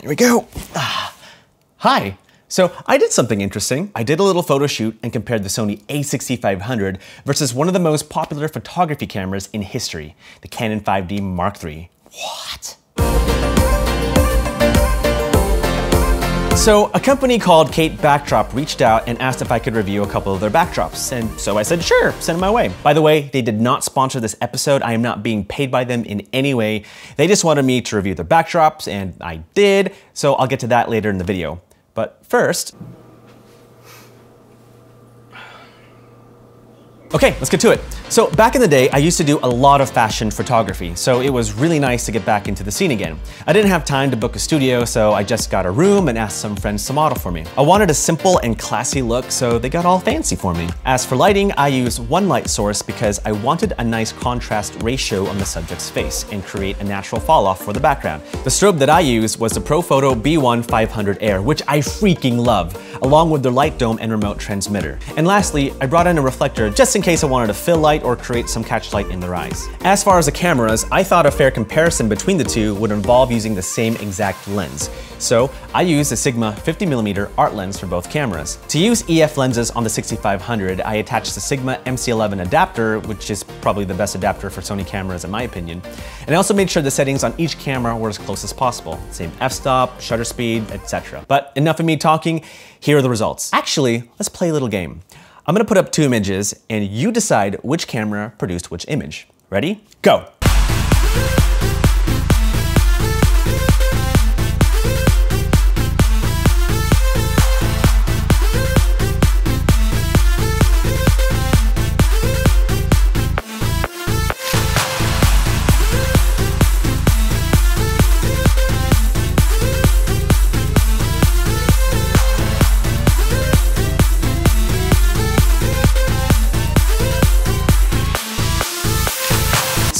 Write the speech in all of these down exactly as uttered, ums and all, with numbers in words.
Here we go. Ah. Hi. So I did something interesting. I did a little photo shoot and compared the Sony a sixty-five hundred versus one of the most popular photography cameras in history, the Canon five D Mark three. What? So a company called Kate Backdrop reached out and asked if I could review a couple of their backdrops. And so I said, sure, send them my way. By the way, they did not sponsor this episode. I am not being paid by them in any way. They just wanted me to review their backdrops and I did. So I'll get to that later in the video. But first, okay, let's get to it. So back in the day, I used to do a lot of fashion photography, so it was really nice to get back into the scene again. I didn't have time to book a studio, so I just got a room and asked some friends to model for me. I wanted a simple and classy look, so they got all fancy for me. As for lighting, I used one light source because I wanted a nice contrast ratio on the subject's face and create a natural fall-off for the background. The strobe that I used was the Profoto B one five hundred Air, which I freaking love, along with their light dome and remote transmitter. And lastly, I brought in a reflector just in in case I wanted to fill light or create some catch light in their eyes. As far as the cameras, I thought a fair comparison between the two would involve using the same exact lens. So I used a Sigma fifty millimeter Art lens for both cameras. To use E F lenses on the sixty-five hundred, I attached the Sigma M C eleven adapter, which is probably the best adapter for Sony cameras in my opinion. And I also made sure the settings on each camera were as close as possible. Same f-stop, shutter speed, et cetera. But enough of me talking, here are the results. Actually, let's play a little game. I'm gonna put up two images and you decide which camera produced which image. Ready? Go.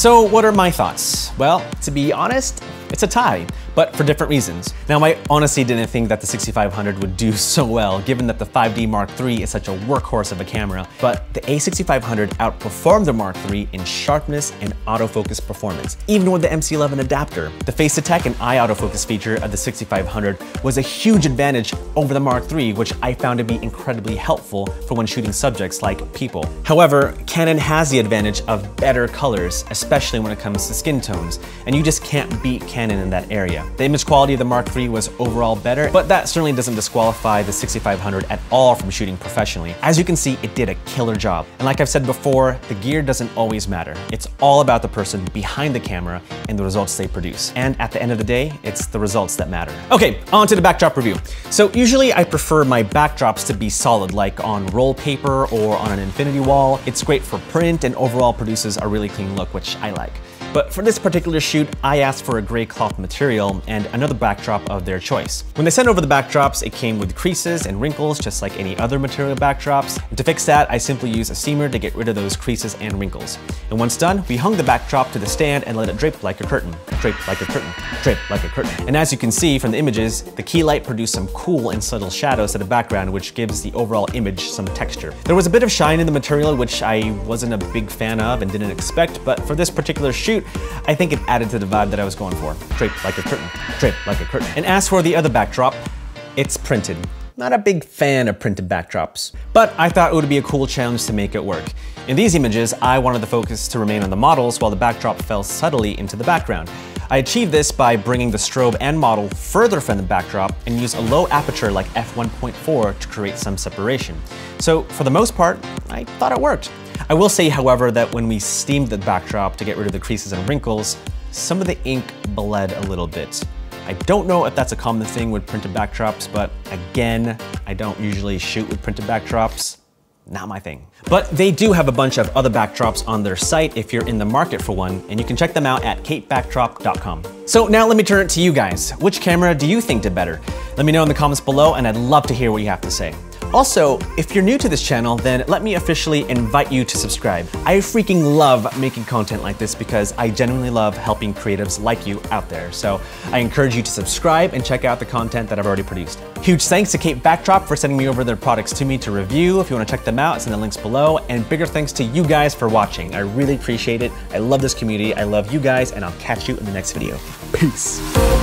So what are my thoughts? Well, to be honest, it's a tie, but for different reasons. Now, I honestly didn't think that the sixty-five hundred would do so well, given that the five D Mark three is such a workhorse of a camera, but the a sixty-five hundred outperformed the Mark three in sharpness and autofocus performance, even with the M C eleven adapter. The face detect and eye autofocus feature of the sixty-five hundred was a huge advantage over the Mark three, which I found to be incredibly helpful for when shooting subjects like people. However, Canon has the advantage of better colors, especially when it comes to skin tones, and you just can't beat Canon in that area. The image quality of the Mark three was overall better, but that certainly doesn't disqualify the sixty-five hundred at all from shooting professionally. As you can see, it did a killer job. And like I've said before, the gear doesn't always matter. It's all about the person behind the camera and the results they produce. And at the end of the day, it's the results that matter. Okay, on to the backdrop review. So usually I prefer my backdrops to be solid, like on roll paper or on an infinity wall. It's great for print and overall produces a really clean look, which I like. But for this particular shoot, I asked for a gray cloth material and another backdrop of their choice. When they sent over the backdrops, it came with creases and wrinkles, just like any other material backdrops. And to fix that, I simply used a seamer to get rid of those creases and wrinkles. And once done, we hung the backdrop to the stand and let it drape like a curtain, drape like a curtain, drape like a curtain. And as you can see from the images, the key light produced some cool and subtle shadows to the background, which gives the overall image some texture. There was a bit of shine in the material, which I wasn't a big fan of and didn't expect, but for this particular shoot, I think it added to the vibe that I was going for. Draped like a curtain, draped like a curtain. And as for the other backdrop, it's printed. Not a big fan of printed backdrops, but I thought it would be a cool challenge to make it work. In these images, I wanted the focus to remain on the models while the backdrop fell subtly into the background. I achieved this by bringing the strobe and model further from the backdrop and used a low aperture like f one point four to create some separation. So for the most part, I thought it worked. I will say, however, that when we steamed the backdrop to get rid of the creases and wrinkles, some of the ink bled a little bit. I don't know if that's a common thing with printed backdrops, but again, I don't usually shoot with printed backdrops. Not my thing. But they do have a bunch of other backdrops on their site if you're in the market for one, and you can check them out at kate backdrop dot com. So now let me turn it to you guys. Which camera do you think did better? Let me know in the comments below, and I'd love to hear what you have to say. Also, if you're new to this channel, then let me officially invite you to subscribe. I freaking love making content like this because I genuinely love helping creatives like you out there. So I encourage you to subscribe and check out the content that I've already produced. Huge thanks to Kate Backdrop for sending me over their products to me to review. If you want to check them out, it's in the links below. And bigger thanks to you guys for watching. I really appreciate it. I love this community. I love you guys, and I'll catch you in the next video. Peace.